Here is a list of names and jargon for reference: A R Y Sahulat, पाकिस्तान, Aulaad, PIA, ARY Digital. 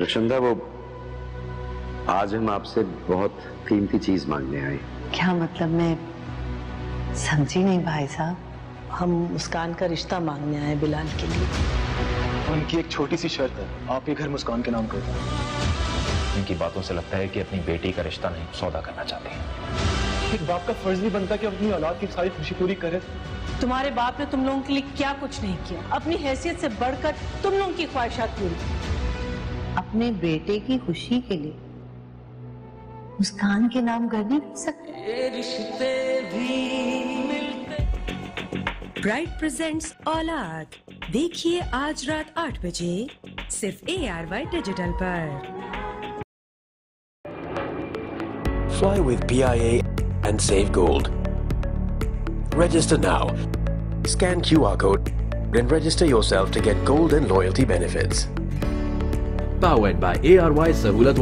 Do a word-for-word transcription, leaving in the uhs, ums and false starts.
रक्षंदा, वो आज हम आपसे बहुत कीमती चीज मांगने आए। क्या मतलब? मैं समझी नहीं भाई साहब। हम मुस्कान का रिश्ता मांगने आए बिलाल के लिए। उनकी एक छोटी सी शर्त है, आप ये घर मुस्कान के नाम कर दें। उनकी बातों से लगता है कि अपनी बेटी का रिश्ता नहीं, सौदा करना चाहते हैं। एक बाप का फर्ज भी बनता है कि अपनी औलाद की सारी खुशी पूरी करे। तुम्हारे बाप ने तुम लोगों के लिए क्या कुछ नहीं किया। अपनी हैसियत से बढ़कर तुम लोगों की ख्वाहिशात पूरी की। अपने बेटे की खुशी के लिए मुस्कान के नाम कर नहीं सकते। रिश्ते भी मिलते। ब्राइट प्रेजेंट्स औलाद देखिए आज रात आठ बजे सिर्फ ए आर वाई डिजिटल पर। Fly with P I A and save gold. Register now. Scan Q R code and register yourself to get gold and loyalty benefits. Powered by A R Y Sahulat।